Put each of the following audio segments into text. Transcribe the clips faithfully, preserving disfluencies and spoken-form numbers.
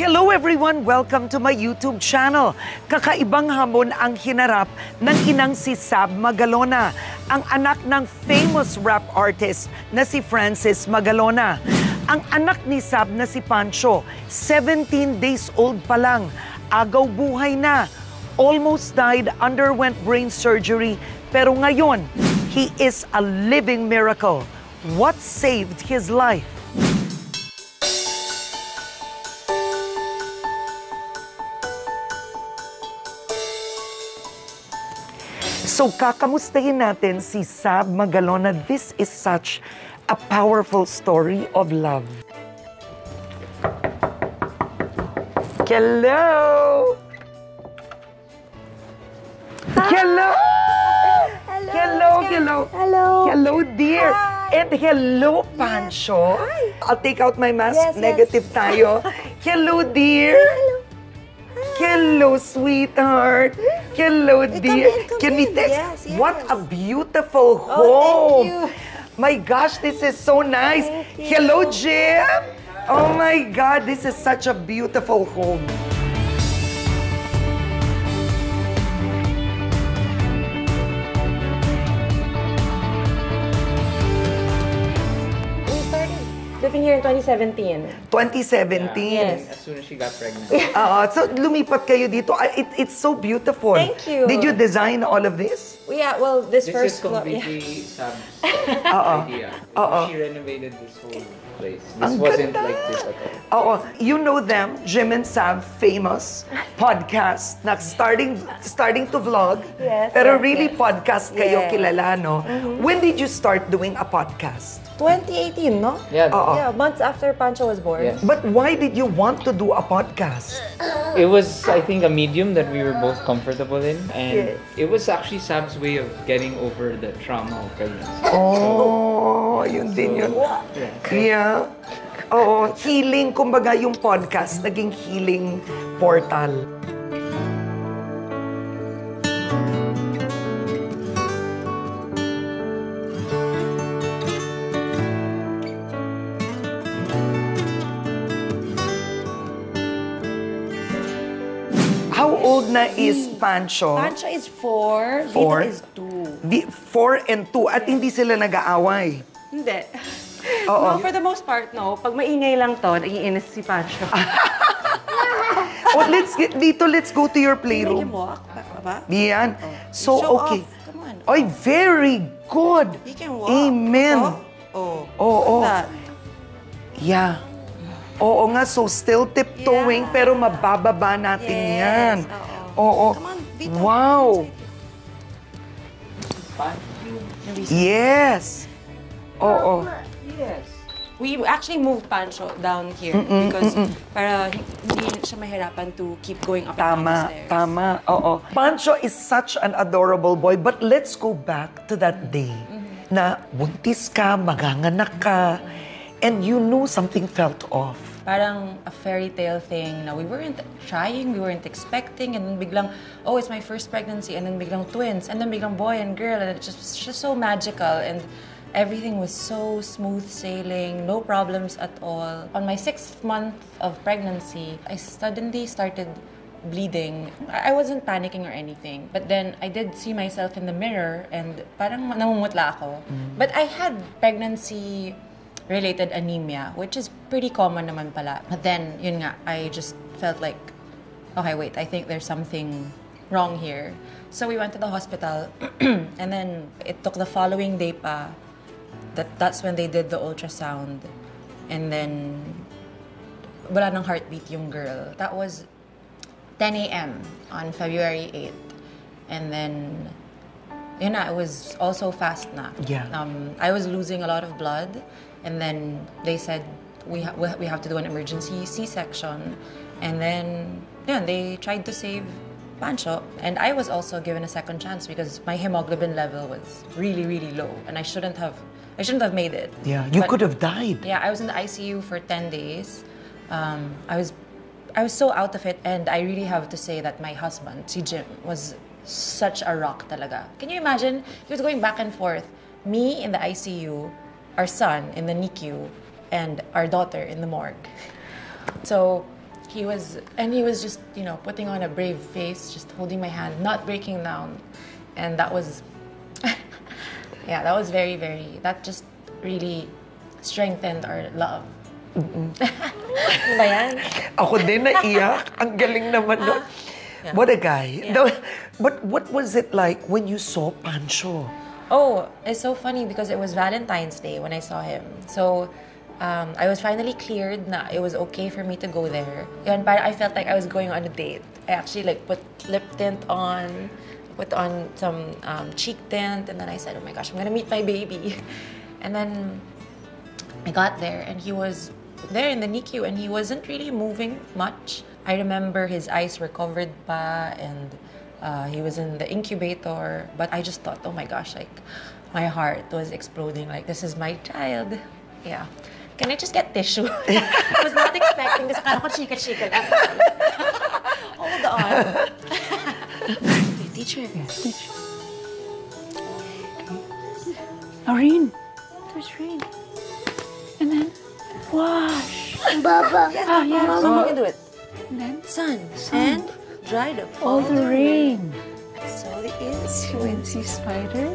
Hello everyone! Welcome to my YouTube channel. Kakaibang hamon ang hinarap ng inang si Saab Magalona, ang anak ng famous rap artist na si Francis Magalona. Ang anak ni Saab na si Pancho, seventeen days old pa lang, agaw buhay na, almost died, underwent brain surgery, pero ngayon, he is a living miracle. What saved his life? So, kakamustahin natin si Saab Magalona. This is such a powerful story of love. Hello! Hi. Hello! Hello! Hello! Hello! Hello! Hello, dear! Hi. And hello, Pancho! Yes. I'll take out my mask. Yes, Negative yes. tayo. Hello, dear! Hello! Hello, sweetheart. Hello, dear. Come in, come Can we text? Yes, yes. What a beautiful home. Oh, thank you. My gosh, this is so nice. Hello, Jim. Oh my God, this is such a beautiful home. Living here in twenty seventeen. twenty seventeen? Yeah, yes. As soon as she got pregnant. Uh, so, lumipat kayo dito. It, it's so beautiful. Thank you. Did you design all of this? Yeah, well, this, this first... This is completely yeah. Sab's uh-oh. idea. Uh-oh. She renovated this whole place. This Ang wasn't ganda. Like this at all. Uh-oh. You know them, Jim and Sam, famous podcast. Na starting, starting to vlog. Yes. Pero yes, really yes. podcast kayo yes. kilala, no? Mm-hmm. When did you start doing a podcast? twenty eighteen, no? Yeah. Uh-oh. Yeah, months after Pancho was born. Yes. But why did you want to do a podcast? It was, I think, a medium that we were both comfortable in. And yes. it was actually Sab's way of getting over the trauma of pregnancy. Oh, so, yun din yun. Yeah. yeah. Oh, healing. Kumbaga yung podcast, naging healing portal. How old na is Pancho? Pancho is four, four? Vito is two. V four and two. At hindi sila nag-aaway? Hindi. Oh, no, for the most part, no. Pag maingay lang to, naiinis si Pancho. Well, let's get, Vito, let's go to your playroom. Yan. So, show okay. Off. Come on. Oy, very good. You can walk. Amen. Oh, oh. oh, oh. That. Yeah. Oo nga, so still tiptoeing, yeah. pero mabababa natin yes. yan. Oo. Oo. Come on, Vito. Wow. Yes. Oo. Yes. We actually moved Pancho down here mm -mm, because mm -mm. para hindi siya mahirapan to keep going up and down the stairs. Tama, tama. Oo. Pancho is such an adorable boy, but let's go back to that day mm -hmm. na buntis ka, maganganak ka, and you knew something felt off. Parang a fairy tale thing na we weren't trying, we weren't expecting, and then biglang, oh, it's my first pregnancy, and then biglang twins, and then biglang boy and girl, and it just was just so magical, and everything was so smooth sailing, no problems at all. On my sixth month of pregnancy, I suddenly started bleeding. I wasn't panicking or anything, but then I did see myself in the mirror, and parang namumutla ako. Mm. But I had pregnancy related anemia, which is pretty common naman pala. But then, yun nga, I just felt like, okay, wait, I think there's something wrong here. So we went to the hospital, and then it took the following day pa, that that's when they did the ultrasound, and then wala nang heartbeat yung girl. That was ten A M on February eighth, and then yun nga, it was also fast na. Yeah. Um, I was losing a lot of blood. And then they said, we, ha we have to do an emergency C section. And then yeah, they tried to save Pancho. And I was also given a second chance because my hemoglobin level was really, really low. And I shouldn't have, I shouldn't have made it. Yeah, you but, could have died. Yeah, I was in the I C U for ten days. Um, I, was, I was so out of it. And I really have to say that my husband, si Jim, was such a rock talaga. Can you imagine? He was going back and forth. Me in the I C U, our son in the N I C U, and our daughter in the morgue. So He was, and he was just, you know, putting on a brave face, just holding my hand, not breaking down. And that was, yeah, that was very, very, that just really strengthened our love. Mm-mm. Ano ba yan? Ako din naiyak. Ang galing naman nun. Yeah. What a guy. Yeah. No, but what was it like when you saw Pancho? Oh, it's so funny because it was Valentine's Day when I saw him. So, Um, I was finally cleared na it was okay for me to go there. And I felt like I was going on a date. I actually like put lip tint on, put on some um, cheek tint, and then I said, oh my gosh, I'm gonna meet my baby. And then I got there and he was there in the N I C U and he wasn't really moving much. I remember his eyes were covered pa and uh, he was in the incubator. But I just thought, oh my gosh, like my heart was exploding, like this is my child. Yeah. Can I just get tissue? I was not expecting this. I thought chika-chika. Hold on. Hey, teacher. Yes, teacher. Irene. There's rain. And then wash. Baba. Yes, ah, yes. Mama, Mama can do it. And then sun. sun. And dried up. All, all the, the rain. rain. So the influency spider.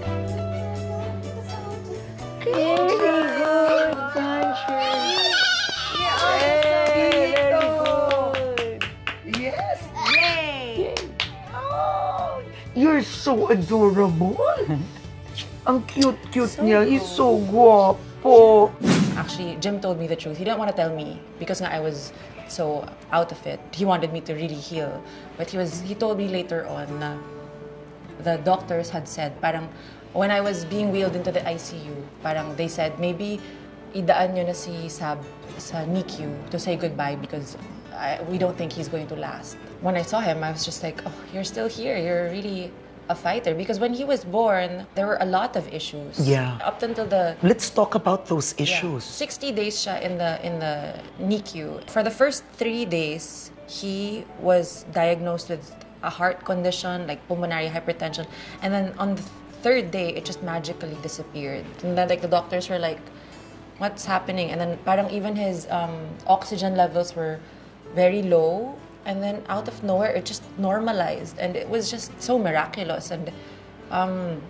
There you go. You're so adorable. Ang cute-cute so niya. He's so guapo. Actually, Jim told me the truth. He didn't want to tell me because I was so out of it. He wanted me to really heal. But he was. He told me later on na the doctors had said, parang when I was being wheeled into the I C U, parang they said, maybe idaan nyo na si Saab sa N I C U to say goodbye because I, we don't think he's going to last. When I saw him, I was just like, oh, you're still here. You're really a fighter. Because when he was born, there were a lot of issues. Yeah. Up until the... Let's talk about those issues. Yeah, sixty days siya in the, in the N I C U. For the first three days, he was diagnosed with a heart condition, like pulmonary hypertension. And then on the third day, it just magically disappeared. And then like the doctors were like, what's happening? And then parang even his um, oxygen levels were very low, and then out of nowhere it just normalized, and it was just so miraculous. And um,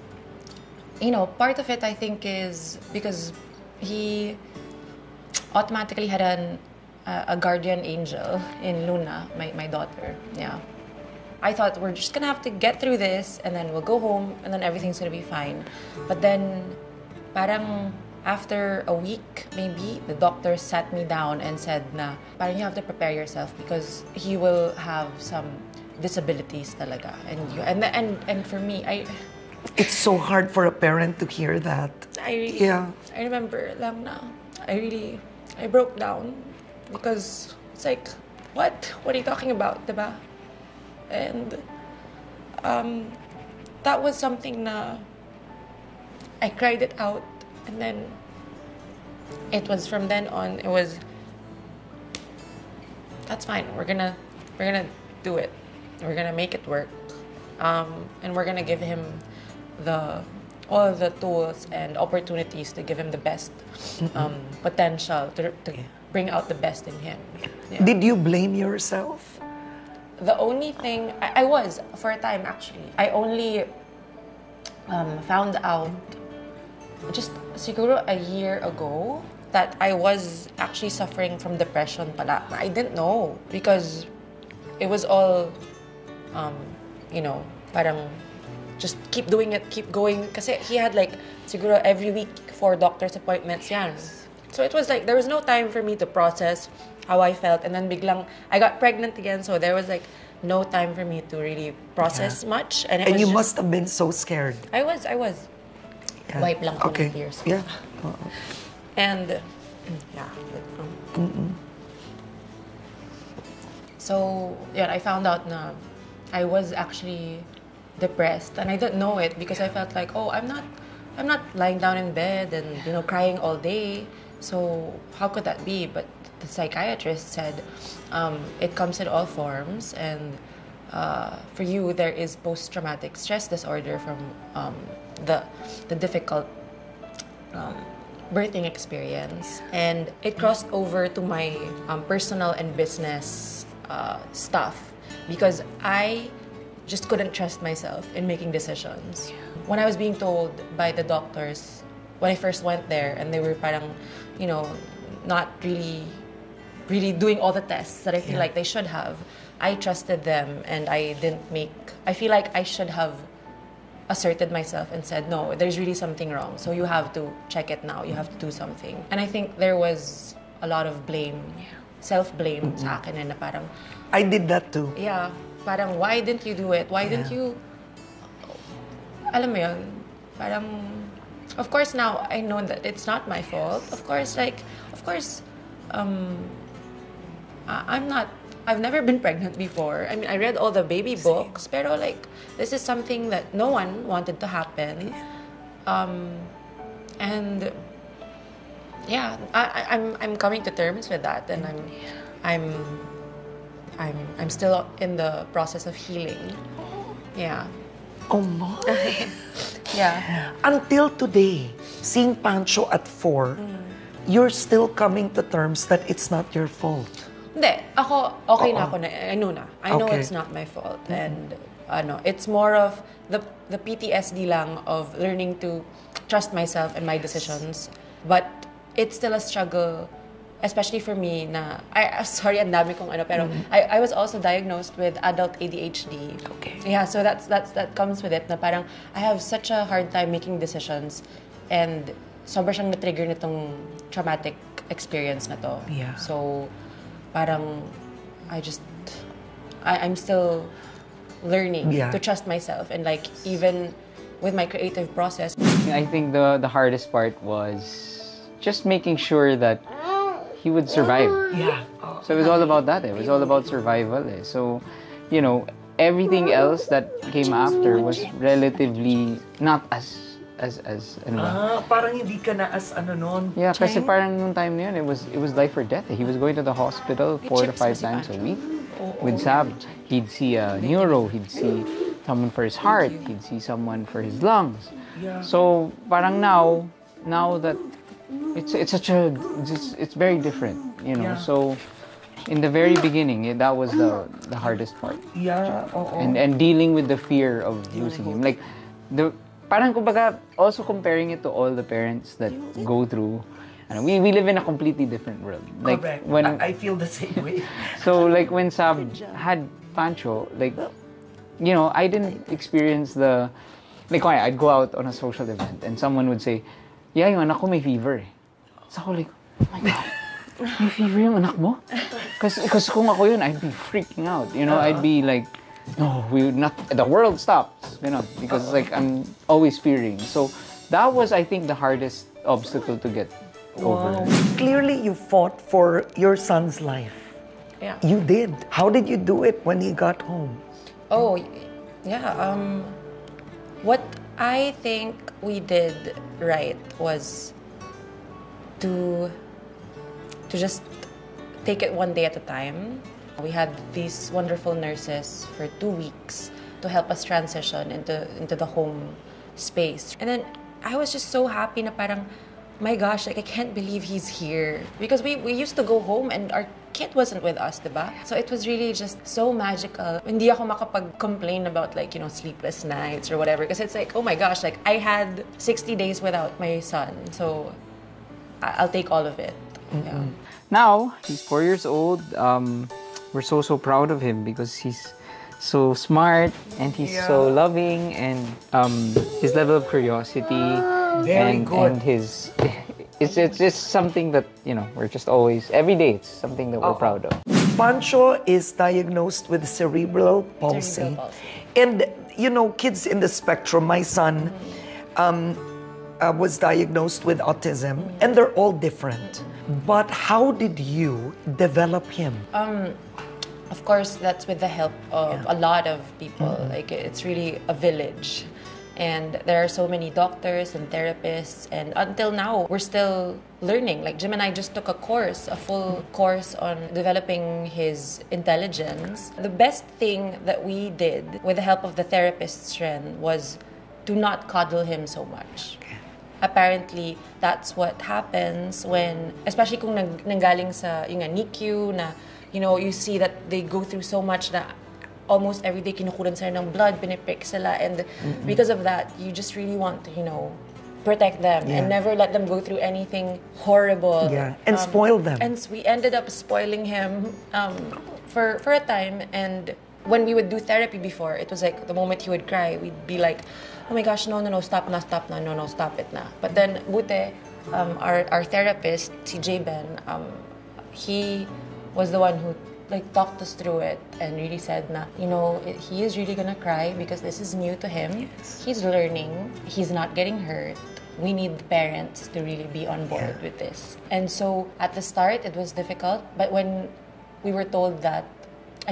you know, part of it I think is because he automatically had an, uh, a guardian angel in Luna, my, my daughter. Yeah, I thought we're just gonna have to get through this, and then we'll go home, and then everything's gonna be fine. But then, parang after a week, maybe, the doctor sat me down and said na parang you have to prepare yourself because he will have some disabilities talaga. And you, and, and and for me, I... It's so hard for a parent to hear that. I really, yeah. I remember lang na, I really, I broke down because it's like, what? What are you talking about, diba? And um, that was something na I cried it out. And then, it was from then on. It was. That's fine. We're gonna, we're gonna do it. We're gonna make it work, um, and we're gonna give him the all the tools and opportunities to give him the best um, potential to, to bring out the best in him. Yeah. Did you blame yourself? The only thing I, I was for a time actually. I only um, found out. Just siguro a year ago that I was actually suffering from depression pala. I didn't know because it was all, um, you know, parang just keep doing it, keep going. Kasi he had like siguro every week four doctor's appointments. Yan. So it was like there was no time for me to process how I felt. And then biglang, I got pregnant again, so there was like no time for me to really process yeah. much. And, it and was you just, must have been so scared. I was, I was. Yeah. Wipe lang ko ng tears. Yeah. Uh-oh. And yeah. Mm-mm. So yeah, I found out na I was actually depressed, and I didn't know it because I felt like, oh, I'm not, I'm not lying down in bed and you know crying all day. So how could that be? But the psychiatrist said um, it comes in all forms, and uh, for you there is post-traumatic stress disorder from. Um, the the difficult um, birthing experience, and it crossed over to my um, personal and business uh, stuff because I just couldn't trust myself in making decisions. When I was being told by the doctors, when I first went there and they were parang, you know, not really, really doing all the tests that I feel yeah. like they should have, I trusted them and I didn't make, I feel like I should have asserted myself and said, no, there's really something wrong. So you have to check it now. You have to do something. And I think there was a lot of blame, yeah. self-blame mm-hmm. sa akin, and parang, I did that too. Yeah. Parang, why didn't you do it? Why yeah. didn't you... Alam mo yun, parang... Of course, now I know that it's not my fault. Yes. Of course, like... Of course, um... I I'm not... I've never been pregnant before. I mean, I read all the baby books, pero like, this is something that no one wanted to happen. Um, and... Yeah, I, I'm, I'm coming to terms with that, and I'm... I'm... I'm, I'm still in the process of healing. Yeah. Oh my! yeah. Until today, seeing Pancho at four, mm. you're still coming to terms that it's not your fault. Hindi. Ako, okay uh-oh. na ako na. I know na. I know okay. it's not my fault. Mm-hmm. And uh, no, it's more of the, the P T S D lang of learning to trust myself and my decisions. But it's still a struggle. Especially for me, na I sorry, ang dami kong ano, pero mm-hmm. I I was also diagnosed with adult A D H D. Okay. Yeah, so that's that's that comes with it. Na parang I have such a hard time making decisions, and sobrang siyang na-trigger nitong traumatic experience na to. Yeah. So, parang I just I I'm still learning yeah. to trust myself and like even with my creative process. I think the the hardest part was just making sure that he would survive. Yeah. So it was all about that. It was all about survival. So, you know, everything else that came after was relatively not as as as. Ano ba? Ah, parang hindi ka na as ano noon. Yeah, kasi parang nung time na yun, it was it was life or death. He was going to the hospital four to five times a week with Saab. He'd see a neuro. He'd see someone for his heart. He'd see someone for his lungs. So parang now, now that. It's it's such a it's, it's very different, you know. Yeah. So, in the very beginning, it, that was the the hardest part. Yeah. Oh, oh. And and dealing with the fear of losing him, like the parang kumbaga also comparing it to all the parents that go through. And we we live in a completely different world. Like correct. When I, I feel the same way. So like when Saab had Pancho, like you know, I didn't experience the like why I'd go out on a social event and someone would say. Yeah, yung anak ko may fever eh. So ako like, oh my God, may fever yung anak mo? Because kung ako yun, I'd be freaking out. You know, uh-huh. I'd be like, no, we would not, the world stops. You know, because uh-huh. like I'm always fearing. So that was, I think, the hardest obstacle to get over. Wow. Clearly, you fought for your son's life. Yeah. You did. How did you do it when he got home? Oh, yeah. Um, what I think we did right was to to just take it one day at a time. We had these wonderful nurses for two weeks to help us transition into into the home space. And then I was just so happy na parang, my gosh, like I can't believe he's here. Because we, we used to go home and our kid wasn't with us, diba? So it was really just so magical. Hindi ako makapag-complain about like, you know, sleepless nights or whatever. Because it's like, oh my gosh, like I had sixty days without my son. So I'll take all of it. Mm-hmm. Yeah. Now, he's four years old. Um, we're so, so proud of him because he's so smart and he's yeah. so loving and um, his level of curiosity. Very and, good. And his, it's, it's just something that, you know, we're just always, every day, it's something that we're oh. proud of. Pancho is diagnosed with cerebral palsy. Cerebral palsy. And, you know, kids in the spectrum, my son mm-hmm. um, uh, was diagnosed with autism, mm-hmm. and they're all different. Mm-hmm. But how did you develop him? Um, of course, that's with the help of yeah. a lot of people. Mm-hmm. Like, it's really a village. And there are so many doctors and therapists, and until now, we're still learning. Like, Jim and I just took a course, a full course on developing his intelligence. The best thing that we did with the help of the therapist's friend was to not coddle him so much. apparently that's what happens when, especially kung nanggaling sa yung nga N I C U na, you know, you see that they go through so much na almost every day kinukulan sila ng blood, piniprick sila, and mm-hmm. because of that, you just really want to, you know, protect them yeah. and never let them go through anything horrible. Yeah, and um, spoil them. And we ended up spoiling him um, for for a time. And when we would do therapy before, it was like the moment he would cry, we'd be like, "Oh my gosh, no, no, no, stop, na, stop, na, no, no, stop it, na." But then, buti, um, our our therapist, T J Ben, um, he was the one who like talked us through it and really said that, you know, he is really gonna cry because this is new to him. Yes. He's learning. He's not getting hurt. We need the parents to really be on board yeah. with this. And so at the start, it was difficult. But when we were told that,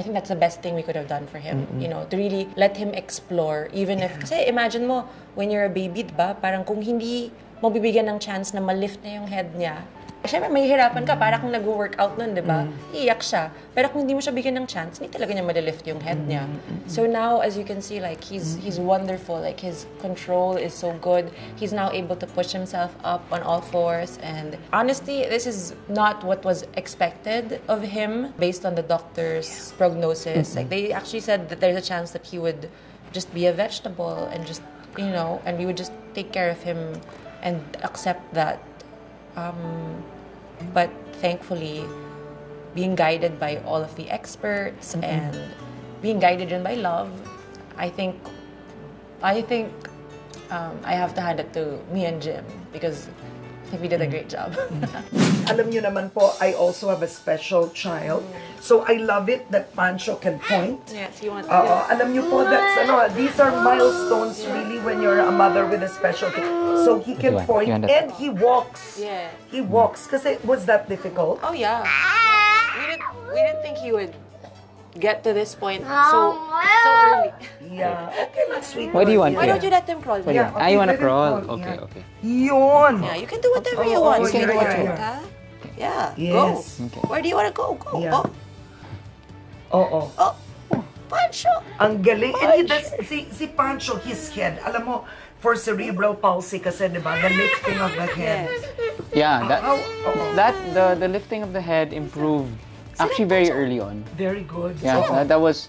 I think that's the best thing we could have done for him, mm-hmm. you know, to really let him explore, even yeah. if, kasi imagine mo, when you're a baby, diba, parang kung hindi mo bibigyan ng chance na malift na yung head niya, siyempre, mahihirapan ka. Para kung nag-workout nun, di ba? Mm. Iiyak siya. Pero kung hindi mo siya bigyan ng chance, hindi talaga niya madalift yung head niya. Mm-hmm. So now, as you can see, like, he's he's wonderful. Like, his control is so good. He's now able to push himself up on all fours. And honestly, this is not what was expected of him based on the doctor's yeah. prognosis. Mm-hmm. Like, they actually said that there's a chance that he would just be a vegetable and just, you know, and we would just take care of him and accept that. Um, But thankfully, being guided by all of the experts mm-hmm. and being guided in by love, I think, I think um, I have to hand it to me and Jim because I think we did a great job. Alam niyo naman po, I also have a special child, so I love it that Pancho can point. Yes, you want. Uh, alam niyo po, that's ano, these are milestones really when you're a mother with a special kid. So he can point and he walks. Yeah. He walks. Kasi was that difficult? Oh yeah. yeah. We didn't we didn't think he would get to this point so so early. Yeah. Okay, that's sweet. Why do you want? Why don't you let them crawl? Yeah. Okay, ah, you want to crawl? crawl? Okay, yeah. okay. Yun. Yeah, you can do whatever oh, you want. Oh, you can do what you want. Yeah. Yes. Go. Okay. Where do you want to go? Go. Yeah. Oh. Oh, oh. Oh. Pancho. Ang galing. And si si Pancho, his head. Alam mo, for cerebral palsy, kasi diba, the lifting of the head. Yeah. That oh, oh, oh. that the the lifting of the head improved. Actually, very early on. Very good. Yeah, oh. that, that was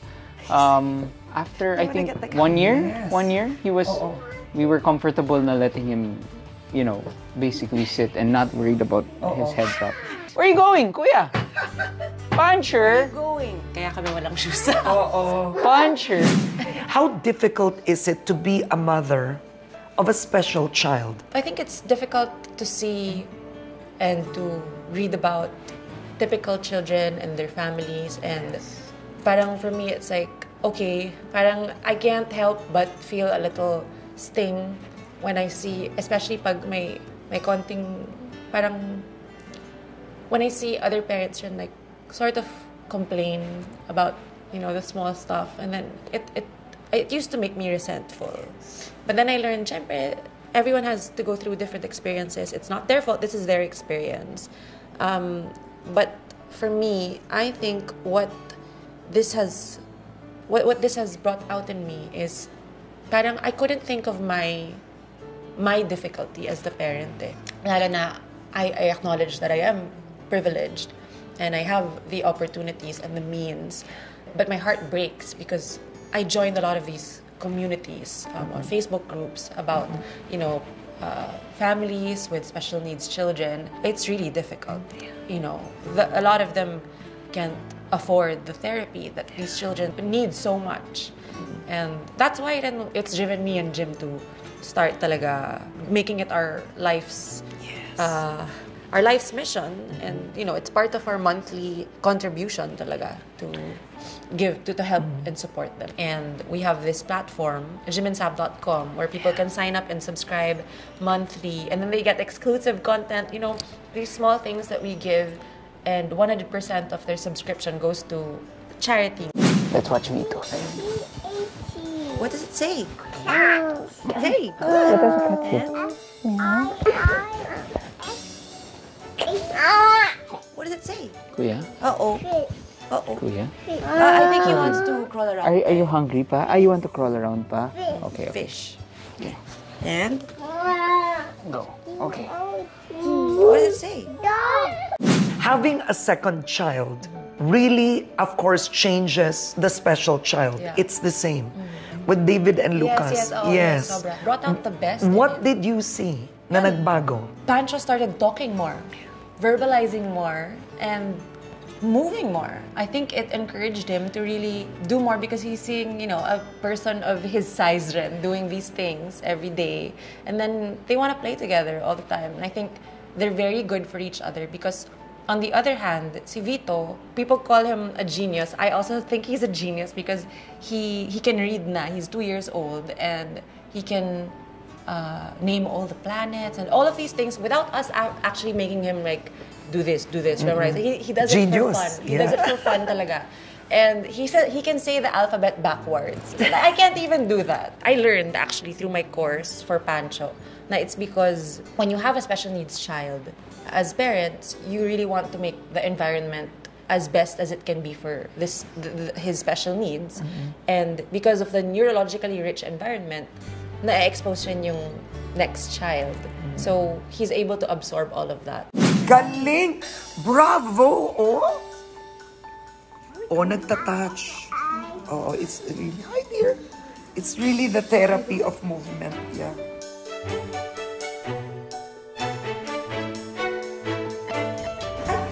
um, after I think one year. Yes. One year, he was. Oh, oh. We were comfortable na letting him, you know, basically sit and not worried about oh, his oh. head drop. Where are you going, Kuya? Puncher. Where are you going? Kaya kami walang shoes. Oh, oh. Puncher. How difficult is it to be a mother of a special child? I think it's difficult to see and to read about typical children and their families, and yes. parang for me it's like, okay, parang I can't help but feel a little sting when I see, especially pag may may konting parang when I see other parents and like sort of complain about, you know, the small stuff, and then it it it used to make me resentful, but then I learned, syempre, everyone has to go through different experiences. It's not their fault. This is their experience. Um, But for me, I think what this has, what what this has brought out in me is, parang I couldn't think of my, my difficulty as the parent. Eh. Lalo na, I, I acknowledge that I am privileged, and I have the opportunities and the means, but my heart breaks because I joined a lot of these communities um, on Facebook groups about, you know, Uh, families with special needs children. It's really difficult, you know. The, a lot of them can't afford the therapy that these children need so much, mm-hmm. and that's why then it's driven me and Jim to start talaga making it our life's yes. uh, our life's mission, mm-hmm. and you know, it's part of our monthly contribution talaga to give to, to help mm-hmm. and support them. And we have this platform, jim in sab dot com, where people yeah. can sign up and subscribe monthly, and then they get exclusive content, you know, these small things that we give, and one hundred percent of their subscription goes to charity. Let's watch Vito. What does it say? Oh. Hey! Oh. What does it say? Kuya? Uh-oh. Uh-oh. Kuya? Uh, I think he wants to crawl around. Are, are you hungry pa? Ah, you want to crawl around pa? Okay. okay. Fish. Okay. And? Go. Okay. What does it say? Having a second child really, of course, changes the special child. Yeah. It's the same. Mm-hmm. With David and Lucas. Yes, yes. Oh, yes. Sobra. Brought out the best. What did you see na nagbago? Pancho started talking more, verbalizing more, and moving more. I think it encouraged him to really do more because he's seeing, you know, a person of his size rin doing these things every day. And then they want to play together all the time. And I think they're very good for each other because on the other hand, si Vito, people call him a genius. I also think he's a genius because he he can read na. He's two years old and he can uh, name all the planets and all of these things without us actually making him like do this, do this, memorize. Mm-hmm. He, he does it for fun. He yeah. does it for fun talaga. And he said he can say the alphabet backwards. I can't even do that. I learned actually through my course for Pancho. Now it's because when you have a special needs child, as parents, you really want to make the environment as best as it can be for this the, the, his special needs. Mm-hmm. And because of the neurologically rich environment, na-expose rin yung next child. Mm-hmm. So he's able to absorb all of that. Galing! Bravo! Oh! Oh, nagtatouch. Oh, it's really, hi dear. It's really the therapy of movement, yeah.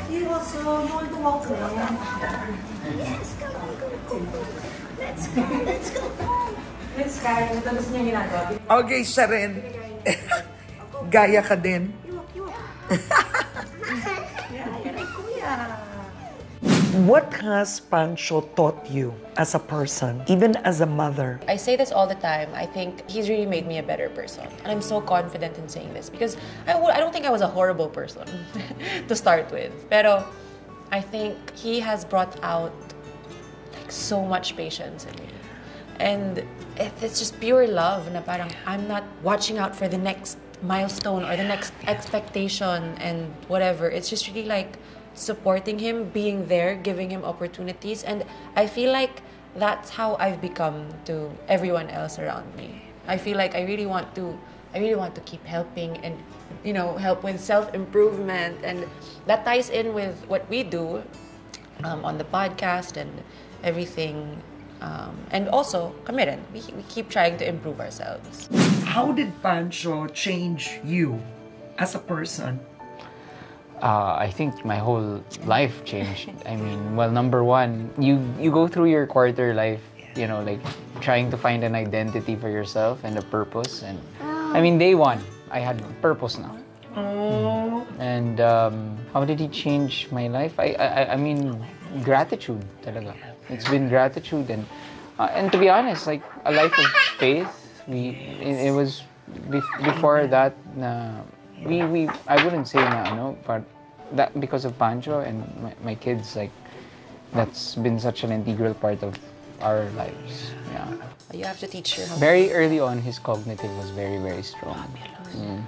He was uh, going to walk around. Yes, come on, go, go, go. Let's go, let's go. Let's go. Tapos niya ginagawa. Okay, siya rin. Gaya ka din. What has Pancho taught you as a person, even as a mother? I say this all the time. I think he's really made me a better person. And I'm so confident in saying this because I, I don't think I was a horrible person to start with. Pero I think he has brought out like so much patience in me. And it's just pure love na parang I'm not watching out for the next milestone or the next expectation and whatever. It's just really like supporting him, being there, giving him opportunities, and I feel like that's how I've become to everyone else around me. I feel like I really want to, I really want to keep helping and, you know, help with self-improvement, and that ties in with what we do um, on the podcast and everything. Um, and also, kami rin, we, we keep trying to improve ourselves. How did Pancho change you as a person? Uh, I think my whole life changed. I mean, well, number one, you you go through your quarter life, you know, like trying to find an identity for yourself and a purpose. And I mean, day one, I had purpose now. Mm. And um, how did he change my life? I I, I mean, gratitude, talaga. It's been gratitude and uh, and to be honest, like a life of faith. We it, it was before that. Uh, We, we, I wouldn't say na, no, but that because of Pancho and my, my kids, like, that's been such an integral part of our lives. Yeah. You have to teach your husband. Very early on, his cognitive was very, very strong. Mm.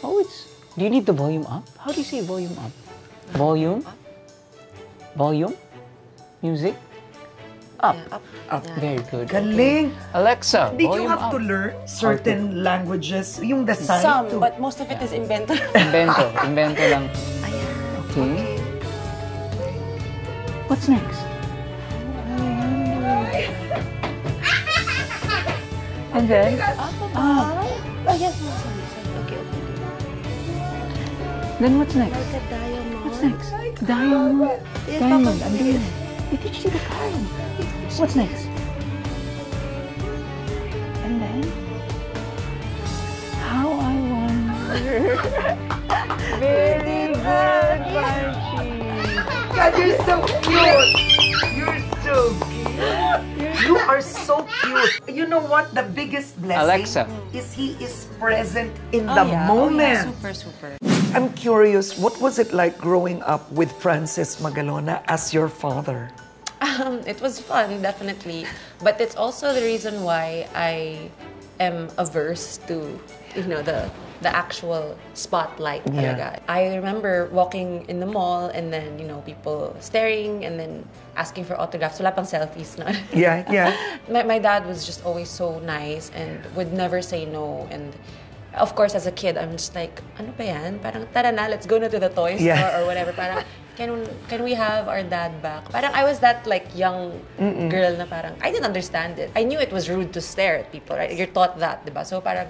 Oh, it's, do you need the volume up? How do you say volume up? Volume? Volume? Music? Up. Yeah, up, up. Yeah. Very good. Galing. Okay. Alexa, did you have up. to learn certain languages? Yung the sign Some, too. But most of it yeah. is invento. Invento, invento lang. Ayan. Okay. okay. What's next? And then up. Ah. Oh yes, no, sorry, sorry. Okay, okay. Then what's next? Like a diamond. What's next? Diamond. Diamond. I'm doing it. You teach you the card. What's next? And then, how I wonder. Very good, Banshee. God, you're so cute. You're so cute. You are so cute. You know what? The biggest blessing Alexa. is he is present in oh, the yeah. moment. Oh, yeah. Super, super. I'm curious, what was it like growing up with Francis Magalona as your father? Um, it was fun, definitely. But it's also the reason why I am averse to, you know, the the actual spotlight. Yeah. I remember walking in the mall and then, you know, people staring and then asking for autographs. Wala pang selfies na. Yeah, yeah. My, my dad was just always so nice and would never say no. And Of course, as a kid, I'm just like, ano ba yan? Parang, tara na, let's go na to the toy store yeah. or whatever. Parang, can, can we have our dad back? Parang, I was that like young Mm-mm. girl na parang, I didn't understand it. I knew it was rude to stare at people, right? You're taught that, diba? So parang,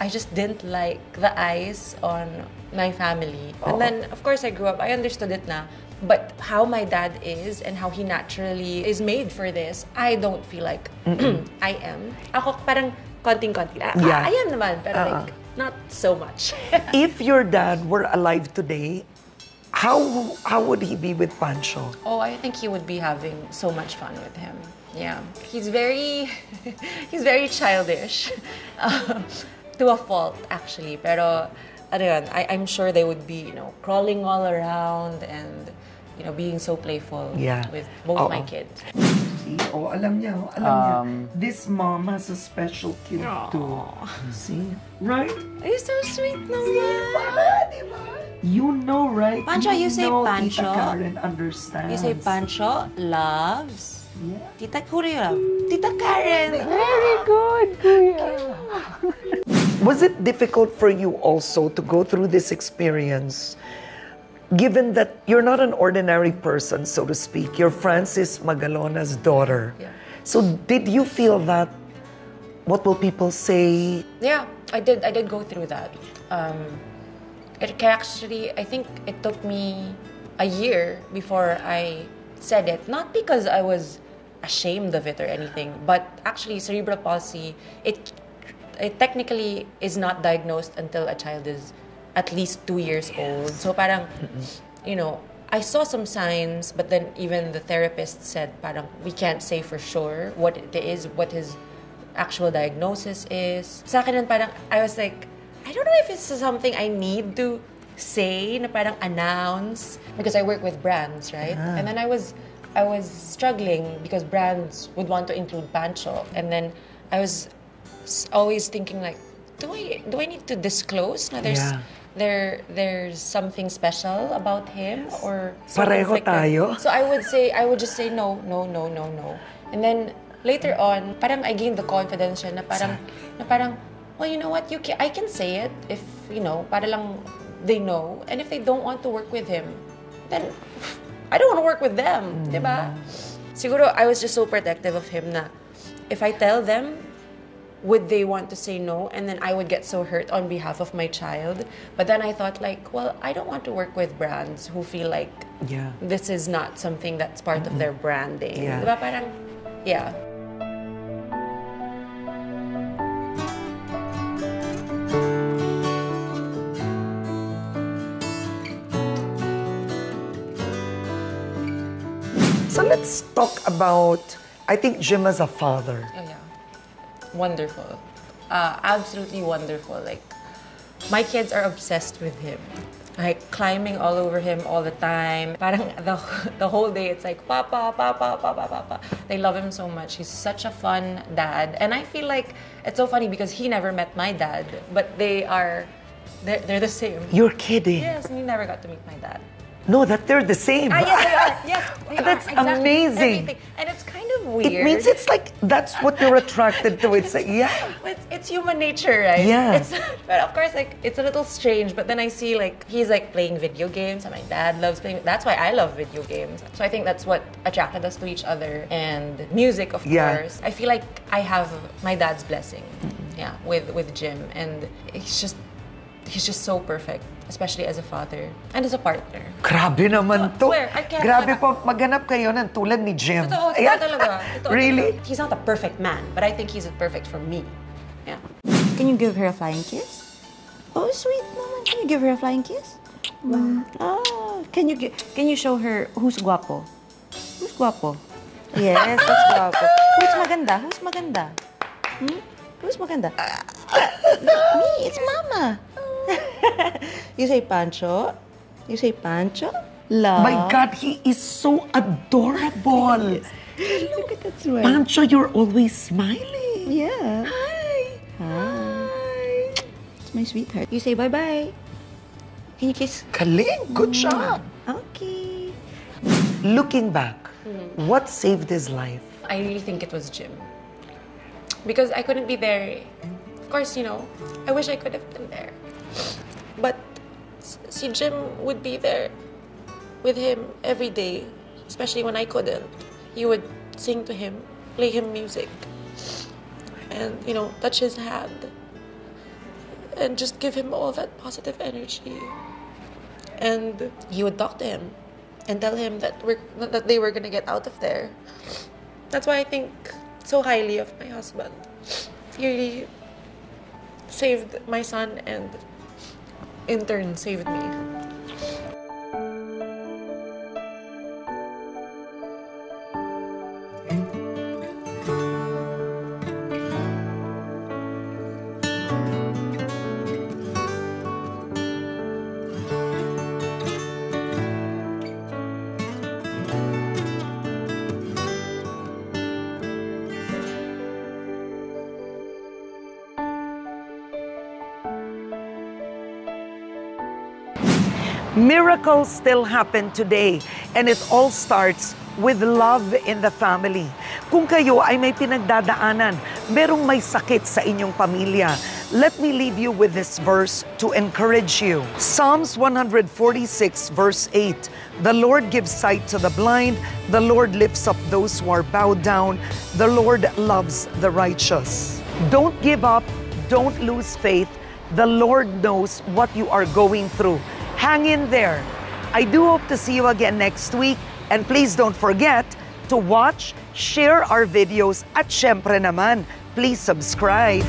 I just didn't like the eyes on my family. Oh. And then, of course, I grew up, I understood it na. But how my dad is and how he naturally is made for this, I don't feel like Mm-mm. I am. Ako parang, konting-konti. Ah, yeah. Ayan naman, pero uh-uh. like, not so much. If your dad were alive today, how how would he be with Pancho? Oh, I think he would be having so much fun with him. Yeah, he's very he's very childish, um, to a fault actually. Pero ano yun, I, I'm sure they would be, you know, crawling all around and, you know, being so playful yeah. with both uh-uh. my kids. Oh, alam niya, oh, alam um, niya. This mom has a special kid aww. Too. See? Right? You're so sweet naman. You know, right? Pancho, you, you say know Pancho. Tita Karen understands. You say Pancho loves. Yeah. Tita, who do you love? Tita Karen. Very good, Kuya. Was it difficult for you also to go through this experience? Given that you're not an ordinary person, so to speak, you're Francis Magalona's daughter. Yeah. So did you feel that, what will people say? Yeah, I did, I did go through that. Um, it actually, I think it took me a year before I said it. Not because I was ashamed of it or anything, but actually cerebral palsy, it, it technically is not diagnosed until a child is at least two years old. So parang, you know, I saw some signs, but then even the therapist said, parang, we can't say for sure what it is, what his actual diagnosis is. Sa akin, parang, I was like, I don't know if it's something I need to say, na parang announce, because I work with brands, right? Uh-huh. And then I was, I was struggling because brands would want to include Pancho. And then I was always thinking like, do I, do I need to disclose? No, there's, yeah. there, there's something special about him or pareho like tayo. So I would say, I would just say no, no, no, no, no. And then later on, parang I gained the confidence na parang, na parang, well, you know what? You can, I can say it if, you know, para lang they know. And if they don't want to work with him, then I don't want to work with them, mm. diba? Siguro I was just so protective of him na if I tell them, would they want to say no? And then I would get so hurt on behalf of my child. But then I thought like, well, I don't want to work with brands who feel like yeah. this is not something that's part mm-hmm. of their branding. Yeah. Diba? Parang, yeah. So let's talk about, I think Jim as a father. Oh, yeah. Wonderful. Uh, absolutely wonderful. Like, my kids are obsessed with him. Like, climbing all over him all the time. Parang the, the whole day, it's like, Papa, Papa, Papa, Papa. They love him so much. He's such a fun dad. And I feel like it's so funny because he never met my dad, but they are, they're, they're the same. You're kidding. Yes, he never got to meet my dad. No, that they're the same. Ah, yes, they are. Yes, they that's are. Exactly. Amazing. Everything. And it's kind of weird. It means it's like, that's what you're attracted to. It's like, yeah. It's, it's human nature, right? Yeah. It's, but of course, like, it's a little strange. But then I see, like, he's like playing video games, and my dad loves playing. That's why I love video games. So I think that's what attracted us to each other. And music, of yeah. course. I feel like I have my dad's blessing, mm-hmm. yeah, with, with Jim. And it's just, he's just so perfect, especially as a father and as a partner. Grabe naman to. Swear, I can't. Grabe po, maghanap kayo ng tulad ni Jim. Totoo, totoo talaga. Totoo, really? Totoo. He's not a perfect man, but I think he's perfect for me. Yeah. Can you give her a flying kiss? Oh, sweet naman. Can you give her a flying kiss? Mm. Oh, can you can you show her who's guapo? Who's guapo? Yes, who's guapo? Who's maganda? Who's maganda? Hmm? Who's maganda? Not me, it's Mama. You say Pancho? You say Pancho? Love. My God, he is so adorable. Yes. Look at that smile. Pancho, you're always smiling. Yeah. Hi. Hi. Hi. It's my sweetheart. You say bye-bye. Can you kiss? Kaling, good mm. job. Okay. Looking back, mm. what saved his life? I really think it was Jim. Because I couldn't be there Of course, you know, I wish I could have been there. But si Jim would be there with him every day, especially when I couldn't. He would sing to him, play him music, and, you know, touch his hand, and just give him all that positive energy. And he would talk to him and tell him that we're, that they were gonna get out of there. That's why I think so highly of my husband. He really saved my son and, in turn, saved me. Miracles still happen today, and it all starts with love in the family. Kung kayo ay may pinagdadaanan, merong may sakit sa inyong pamilya, let me leave you with this verse to encourage you. Psalms one forty-six verse eight, the Lord gives sight to the blind, the Lord lifts up those who are bowed down, the Lord loves the righteous. Don't give up, don't lose faith, the Lord knows what you are going through. Hang in there. I do hope to see you again next week. And please don't forget to watch, share our videos, at syempre naman, please subscribe.